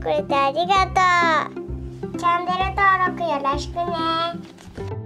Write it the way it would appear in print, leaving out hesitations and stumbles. くれてありがとう。チャンネル登録よろしくね。